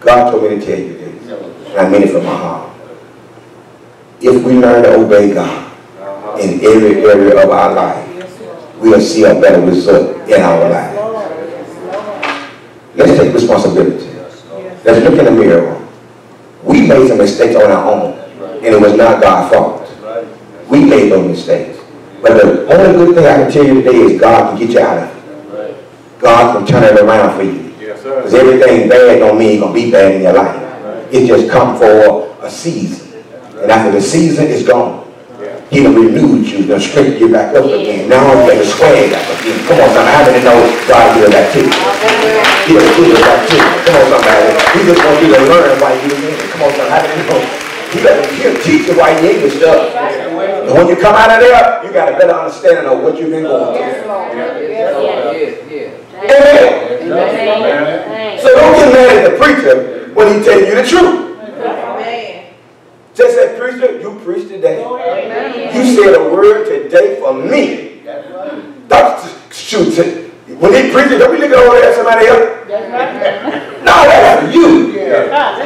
God told me to tell you this, and I mean it from my heart. If we learn to obey God in every area of our life, we'll see a better result in our life. Let's take responsibility. Let's look in the mirror. We made some mistakes on our own, and it was not God's fault. We made those mistakes. But the only good thing I can tell you today is God can get you out of it. God can turn it around for you. Because everything bad don't mean it's going to be bad in your life. It just comes for a season. And after the season is gone, He done renewed you, done straightened you back up again. Now you got to swag back again. Come on, somebody. How many know God did that too? He'll do it back too. Come on, somebody. He just wants you to learn why you did it. Come on, somebody. How many know? He'll teach you why you did this stuff. And when you come out of there, you got a better understanding of what you've been going through. Amen. So don't get mad at the preacher when he tells you the truth. Just said, preacher, you preached today. Amen. You said a word today for me. Dr. Schutz, when he preaches, don't be looking over there at somebody else. No, that's for you. Yeah.